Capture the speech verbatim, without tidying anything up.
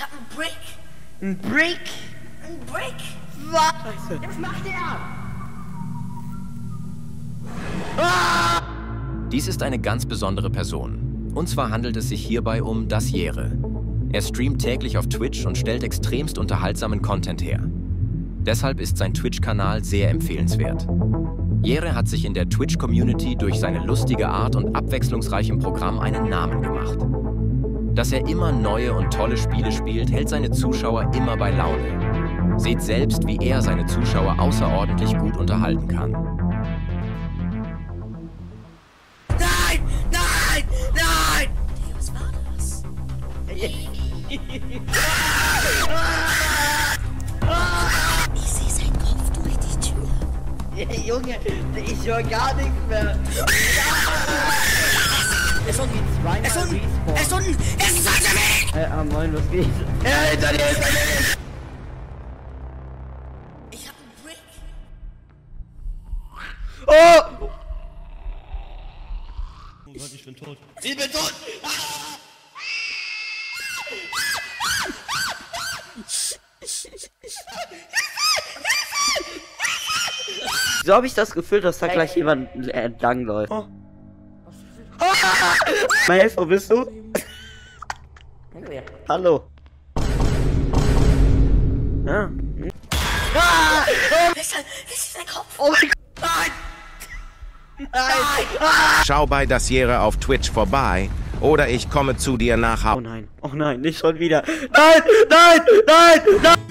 Ich hab einen Brick. Ein Brick? Ein Brick? Was? Scheiße. Was macht der? Ah! Dies ist eine ganz besondere Person. Und zwar handelt es sich hierbei um DasJere. Er streamt täglich auf Twitch und stellt extremst unterhaltsamen Content her. Deshalb ist sein Twitch-Kanal sehr empfehlenswert. Jere hat sich in der Twitch-Community durch seine lustige Art und abwechslungsreichem Programm einen Namen gemacht. Dass er immer neue und tolle Spiele spielt, hält seine Zuschauer immer bei Laune. Seht selbst, wie er seine Zuschauer außerordentlich gut unterhalten kann. Nein! Nein! Nein! Was war das? Ich sehe seinen Kopf durch die Tür. Hey, Junge, ich höre gar nichts mehr. Er ist unten, er ist unten, er ist unten, er ist hinter mir! Äh, ah, moin, was geht? Er ja, hinter dir, hinter dir! Ich hab einen Brick. Oh! Oh Gott, ich bin tot. Ich bin tot! Ah! So habe ich das Gefühl, dass da hey, gleich hey. jemand entlang läuft. Oh. Oh. Mein Helfer, bist du? Ja. Hallo. Ja. Hm. Ah. Oh. Das ist dein Kopf. Oh mein Gott. Nein. Nein. Ah. Schau bei DasJere auf Twitch vorbei. Oder ich komme zu dir nach Hause. Oh nein, oh nein, nicht schon wieder. Nein, nein, nein, nein.